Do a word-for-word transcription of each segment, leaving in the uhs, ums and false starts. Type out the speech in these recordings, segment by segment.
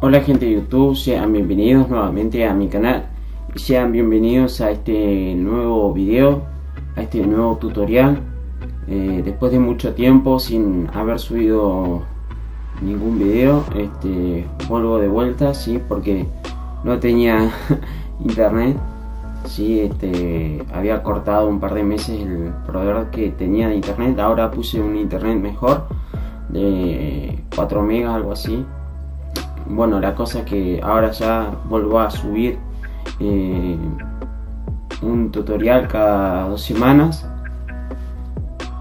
Hola gente de YouTube, sean bienvenidos nuevamente a mi canal y sean bienvenidos a este nuevo video, a este nuevo tutorial. Eh, después de mucho tiempo sin haber subido ningún video, este, vuelvo de vuelta, sí, porque no tenía internet, sí, este, había cortado un par de meses el proveedor que tenía de internet. Ahora puse un internet mejor de cuatro megas, algo así. Bueno, la cosa es que ahora ya vuelvo a subir eh, un tutorial cada dos semanas.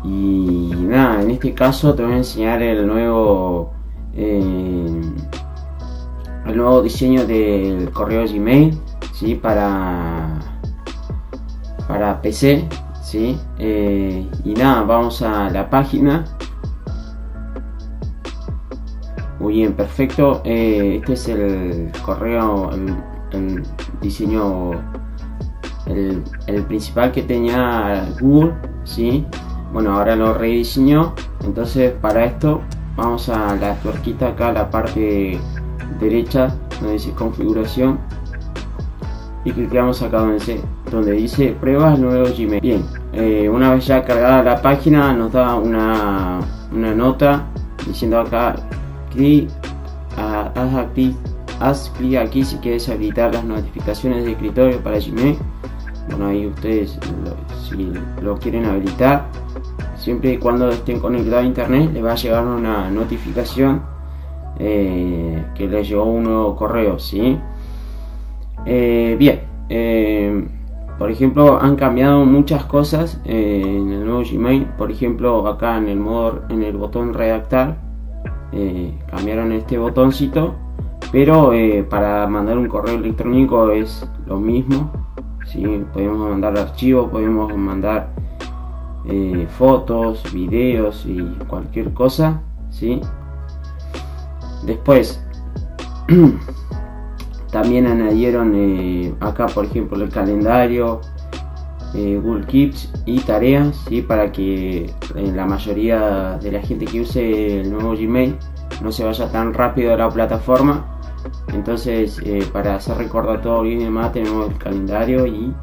Y nada, en este caso te voy a enseñar el nuevo eh, el nuevo diseño del correo Gmail, ¿sí? para, para P C, ¿sí? Eh, y nada, vamos a la página. Muy bien, perfecto. Eh, este es el correo, el, el diseño, el, el principal que tenía Google, ¿sí? Bueno, ahora lo rediseñó. Entonces, para esto vamos a la tuerquita acá, la parte derecha donde dice configuración, y clicamos acá donde dice, donde dice pruebas nuevo Gmail. Bien, eh, una vez ya cargada la página nos da una, una nota diciendo acá, clic, ah, haz aquí, haz clic aquí si quieres habilitar las notificaciones de escritorio para Gmail. Bueno, ahí ustedes lo, si lo quieren habilitar, siempre y cuando estén conectados a internet les va a llegar una notificación eh, que les llegó un nuevo correo, ¿sí? Eh, bien, eh, por ejemplo, han cambiado muchas cosas eh, en el nuevo Gmail. Por ejemplo, acá en el modo, en el botón redactar, eh, cambiaron este botoncito, pero eh, para mandar un correo electrónico es lo mismo, ¿sí? Podemos mandar archivos, podemos mandar Eh, fotos, videos y cualquier cosa, ¿sí? Después también añadieron eh, acá, por ejemplo, el calendario, eh, Google Keep y tareas, ¿sí? Para que eh, la mayoría de la gente que use el nuevo Gmail no se vaya tan rápido a la plataforma. Entonces, eh, para hacer recordatorios y demás, tenemos el calendario y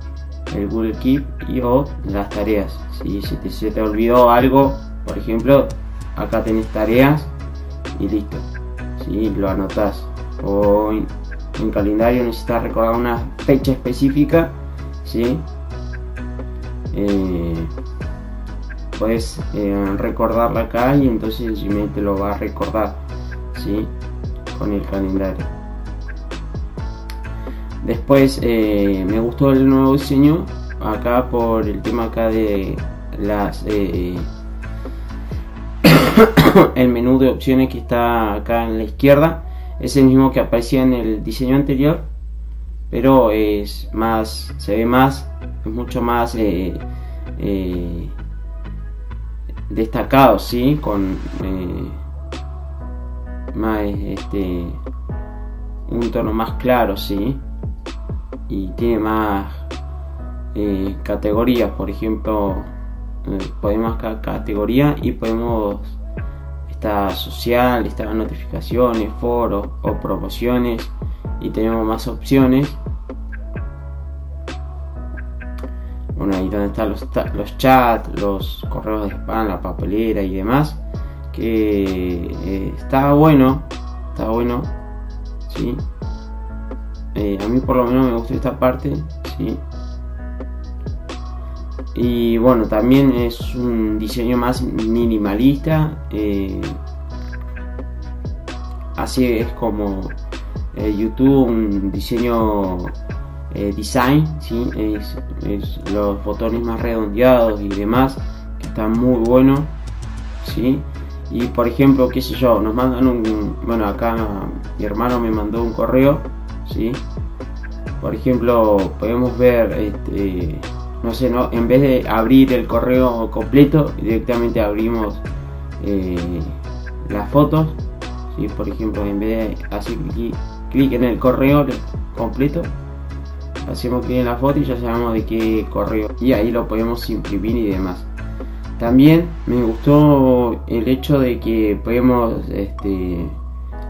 el Google Keep y o las tareas. Si se te, se te olvidó algo, por ejemplo, acá tenés tareas y listo, si lo anotás. O en, en calendario necesitas recordar una fecha específica, ¿sí? Eh, puedes eh, recordarla acá y entonces Gmail te lo va a recordar, ¿sí? Con el calendario. Después eh, me gustó el nuevo diseño acá por el tema acá de las eh, el menú de opciones que está acá en la izquierda. Es el mismo que aparecía en el diseño anterior, pero es más, se ve más, es mucho más eh, eh, destacado, ¿sí? Con eh, más este un tono más claro, ¿sí? Y tiene más eh, categorías. Por ejemplo, eh, podemos cada categoría y podemos estar social, estar notificaciones, foros o promociones, y tenemos más opciones. Bueno, ahí donde están los, los chats, los correos de spam, la papelera y demás, que eh, está bueno, está bueno, ¿sí? Eh, a mí por lo menos me gustó esta parte, ¿sí? Y bueno, también es un diseño más minimalista. Eh, así es como eh, YouTube, un diseño eh, design, ¿sí? Es, es los botones más redondeados y demás, que están muy buenos, ¿sí? Y por ejemplo, qué sé yo, nos mandan un, bueno, acá mi hermano me mandó un correo, ¿sí? Por ejemplo, podemos ver, este, no sé, no, en vez de abrir el correo completo, directamente abrimos eh, las fotos, ¿sí? Por ejemplo, en vez de hacer clic en el correo completo, hacemos clic en la foto y ya sabemos de qué correo, y ahí lo podemos imprimir y demás. También me gustó el hecho de que podemos este,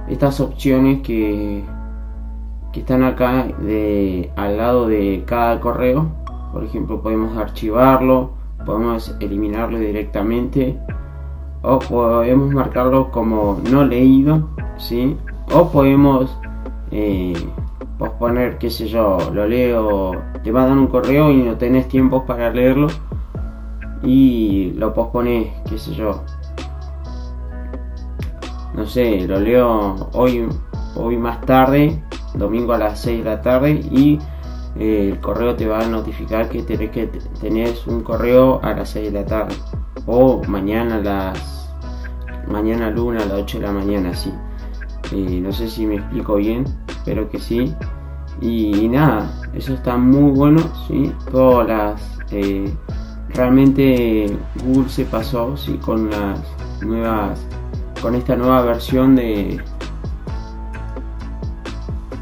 estas opciones que, que están acá de, al lado de cada correo. Por ejemplo, podemos archivarlo, podemos eliminarlo directamente o podemos marcarlo como no leído, ¿sí? O podemos eh, posponer, qué sé yo, lo leo, te mandan un correo y no tenés tiempo para leerlo y lo pospones, qué sé yo, no sé, lo leo hoy, hoy más tarde, domingo a las seis de la tarde, y eh, el correo te va a notificar que tenés, que tenés un correo a las seis de la tarde o mañana a las mañana lunes a las ocho de la mañana, así. Eh, no sé si me explico bien, espero que sí. Y, y nada, eso está muy bueno, ¿sí? Todas las eh, realmente Google se pasó, ¿sí? Con las nuevas, con esta nueva versión de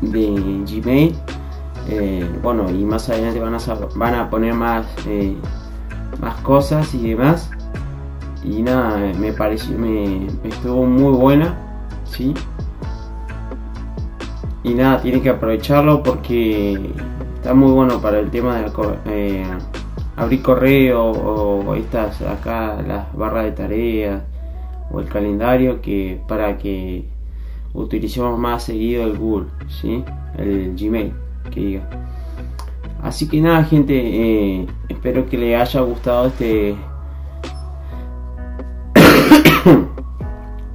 de Gmail. Eh, bueno, y más adelante van a van a poner más eh, más cosas y demás. Y nada, me pareció, me, me estuvo muy buena, sí. Y nada, tienen que aprovecharlo porque está muy bueno para el tema de eh, abrir correo o, o estas acá las barras de tareas o el calendario, que para que utilicemos más seguido el Google, ¿sí? El Gmail, que diga. Así que nada, gente, eh, espero que les haya gustado este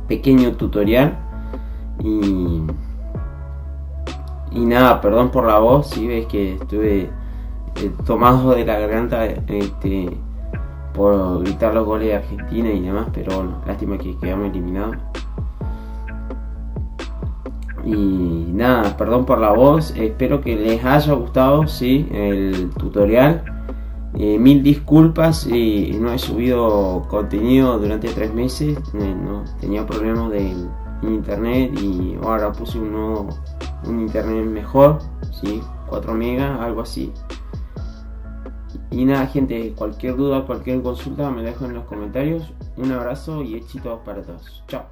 pequeño tutorial. Y, y nada, perdón por la voz, si ¿sí? ves que estuve eh, tomado de la garganta este, por gritar los goles de Argentina y demás, pero bueno, lástima que quedamos eliminados. Y nada, perdón por la voz, espero que les haya gustado, ¿sí? El tutorial. Eh, mil disculpas, eh, no he subido contenido durante tres meses, eh, no, tenía problemas del internet y ahora puse un nuevo, un internet mejor, ¿sí? cuatro megas, algo así. Y nada, gente, cualquier duda, cualquier consulta me dejan en los comentarios. Un abrazo y éxitos para todos. Chao.